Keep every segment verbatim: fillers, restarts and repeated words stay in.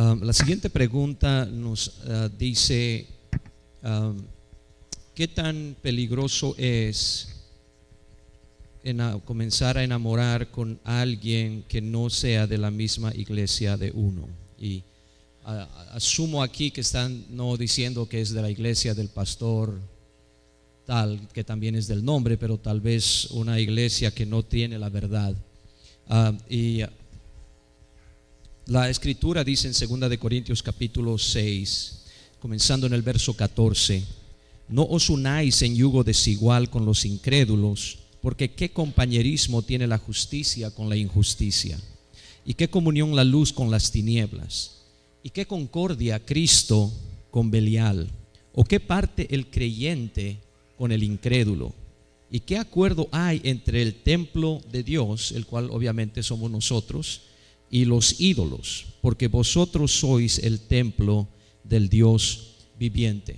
Um, la siguiente pregunta nos uh, dice, um, ¿qué tan peligroso es en a comenzar a enamorar con alguien que no sea de la misma iglesia de uno? Y uh, asumo aquí que están no diciendo que es de la iglesia del pastor tal, que también es del nombre, pero tal vez una iglesia que no tiene la verdad. Uh, y la escritura dice en Segunda de Corintios capítulo seis, comenzando en el verso catorce: no os unáis en yugo desigual con los incrédulos, porque ¿qué compañerismo tiene la justicia con la injusticia? ¿Y qué comunión la luz con las tinieblas? ¿Y qué concordia Cristo con Belial? ¿O qué parte el creyente con el incrédulo? ¿Y qué acuerdo hay entre el templo de Dios, el cual obviamente somos nosotros, y los ídolos? Porque vosotros sois el templo del Dios viviente.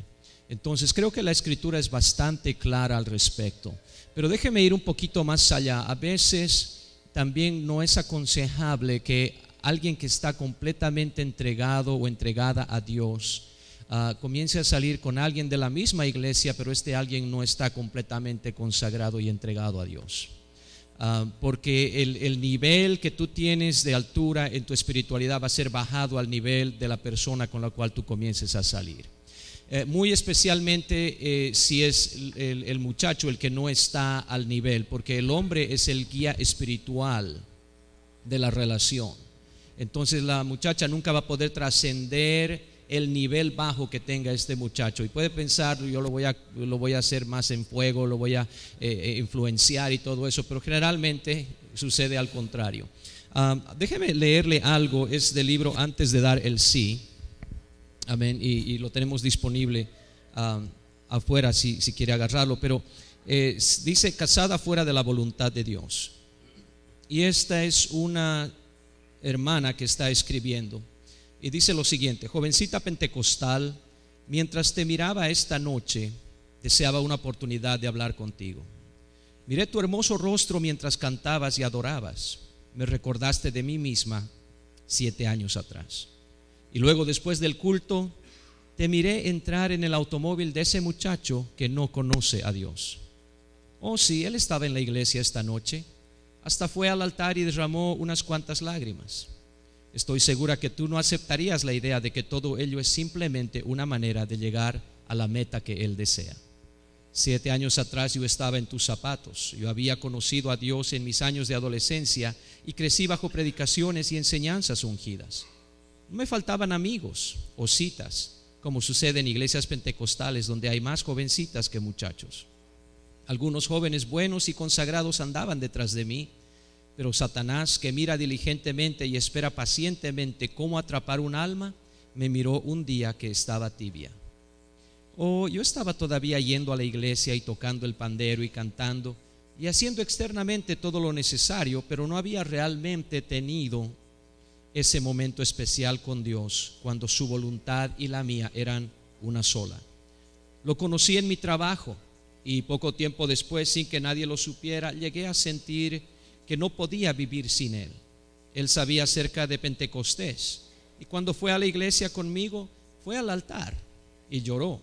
Entonces creo que la escritura es bastante clara al respecto, pero déjeme ir un poquito más allá. A veces también no es aconsejable que alguien que está completamente entregado o entregada a Dios uh, comience a salir con alguien de la misma iglesia, pero este alguien no está completamente consagrado y entregado a Dios. Uh, porque el, el nivel que tú tienes de altura en tu espiritualidad va a ser bajado al nivel de la persona con la cual tú comiences a salir. Eh, muy especialmente eh, si es el, el muchacho el que no está al nivel, porque el hombre es el guía espiritual de la relación. Entonces la muchacha nunca va a poder trascender el nivel bajo que tenga este muchacho, y puede pensar: yo lo voy a, lo voy a hacer más en fuego, lo voy a eh, influenciar y todo eso, pero generalmente sucede al contrario. Um, déjeme leerle algo, es del libro Antes de Dar el Sí, amén, y, y lo tenemos disponible um, afuera si, si quiere agarrarlo, pero eh, dice: casada fuera de la voluntad de Dios. Y esta es una hermana que está escribiendo y dice lo siguiente: jovencita pentecostal, mientras te miraba esta noche, deseaba una oportunidad de hablar contigo. Miré tu hermoso rostro mientras cantabas y adorabas. Me recordaste de mí misma siete años atrás. Y luego, después del culto, te miré entrar en el automóvil de ese muchacho que no conoce a Dios. Oh sí, él estaba en la iglesia esta noche. Hasta fue al altar y derramó unas cuantas lágrimas. Estoy segura que tú no aceptarías la idea de que todo ello es simplemente una manera de llegar a la meta que él desea. Siete años atrás yo estaba en tus zapatos. Yo había conocido a Dios en mis años de adolescencia y crecí bajo predicaciones y enseñanzas ungidas. No me faltaban amigos o citas, como sucede en iglesias pentecostales, donde hay más jovencitas que muchachos. Algunos jóvenes buenos y consagrados andaban detrás de mí, pero Satanás, que mira diligentemente y espera pacientemente cómo atrapar un alma, me miró un día que estaba tibia. Oh, yo estaba todavía yendo a la iglesia y tocando el pandero y cantando y haciendo externamente todo lo necesario, pero no había realmente tenido ese momento especial con Dios, cuando su voluntad y la mía eran una sola. Lo conocí en mi trabajo y poco tiempo después, sin que nadie lo supiera, llegué a sentir que no podía vivir sin él. Él sabía acerca de Pentecostés, y cuando fue a la iglesia conmigo, fue al altar y lloró.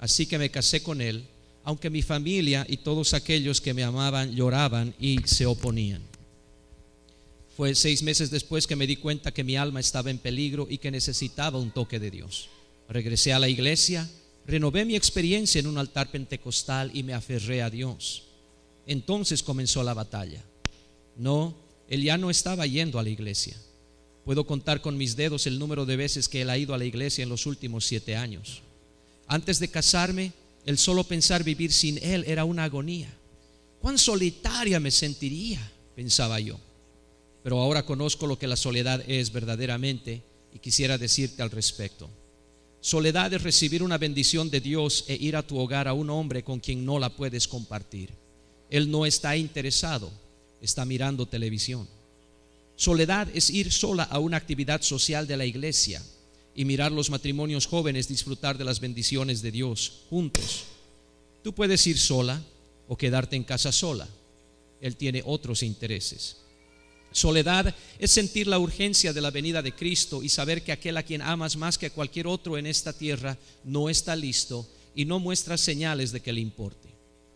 Así que me casé con él, aunque mi familia y todos aquellos que me amaban lloraban y se oponían. Fue seis meses después que me di cuenta que mi alma estaba en peligro y que necesitaba un toque de Dios. Regresé a la iglesia, renové mi experiencia en un altar pentecostal y me aferré a Dios. Entonces comenzó la batalla. No, él ya no estaba yendo a la iglesia. Puedo contar con mis dedos el número de veces que él ha ido a la iglesia en los últimos siete años. Antes de casarme, el solo pensar vivir sin él era una agonía. ¿Cuán solitaria me sentiría?, pensaba yo. Pero ahora conozco lo que la soledad es verdaderamente, y quisiera decirte al respecto. Soledad es recibir una bendición de Dios e ir a tu hogar a un hombre con quien no la puedes compartir. Él no está interesado, está mirando televisión. Soledad es ir sola a una actividad social de la iglesia y mirar los matrimonios jóvenes disfrutar de las bendiciones de Dios juntos. Tú puedes ir sola o quedarte en casa sola. Él tiene otros intereses. Soledad es sentir la urgencia de la venida de Cristo y saber que aquel a quien amas más que a cualquier otro en esta tierra no está listo y no muestra señales de que le importe.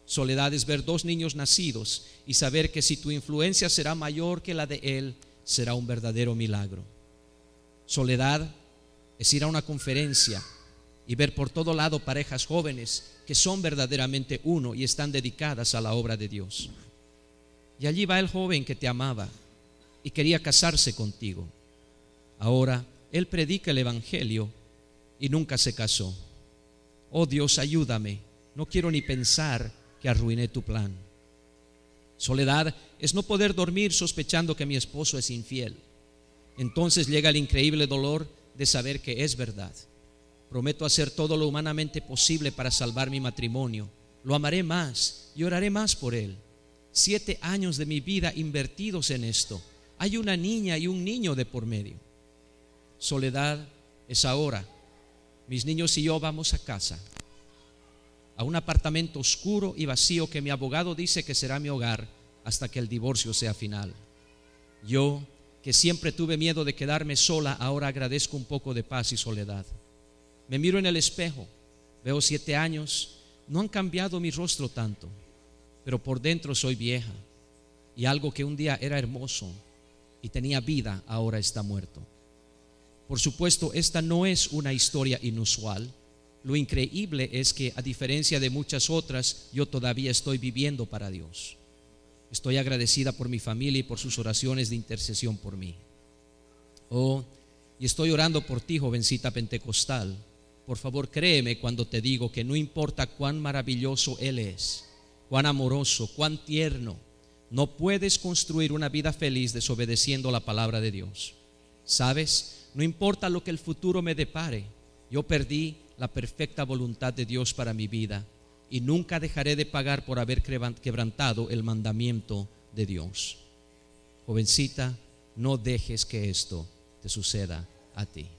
Soledad es ver dos niños nacidos y saber que si tu influencia será mayor que la de él, será un verdadero milagro. Soledad es ir a una conferencia y ver por todo lado parejas jóvenes que son verdaderamente uno y están dedicadas a la obra de Dios. Y allí va el joven que te amaba y quería casarse contigo. Ahora él predica el evangelio y nunca se casó. Oh Dios, ayúdame, no quiero ni pensar que arruiné tu plan. Soledad es no poder dormir sospechando que mi esposo es infiel. Entonces llega el increíble dolor de saber que es verdad. Prometo hacer todo lo humanamente posible para salvar mi matrimonio. Lo amaré más y oraré más por él. Siete años de mi vida invertidos en esto. Hay una niña y un niño de por medio. Soledad es ahora. Mis niños y yo vamos a casa, a un apartamento oscuro y vacío que mi abogado dice que será mi hogar hasta que el divorcio sea final. Yo, que siempre tuve miedo de quedarme sola, ahora agradezco un poco de paz y soledad. Me miro en el espejo, veo siete años, no han cambiado mi rostro tanto, pero por dentro soy vieja y algo que un día era hermoso y tenía vida, ahora está muerto. Por supuesto, esta no es una historia inusual. Lo increíble es que, a diferencia de muchas otras, yo todavía estoy viviendo para Dios. Estoy agradecida por mi familia y por sus oraciones de intercesión por mí. Oh, y estoy orando por ti, jovencita pentecostal. Por favor, créeme cuando te digo que no importa cuán maravilloso Él es, cuán amoroso, cuán tierno, no puedes construir una vida feliz desobedeciendo la palabra de Dios. ¿Sabes? No importa lo que el futuro me depare, yo perdí la perfecta voluntad de Dios para mi vida y nunca dejaré de pagar por haber quebrantado el mandamiento de Dios. Jovencita, no dejes que esto te suceda a ti.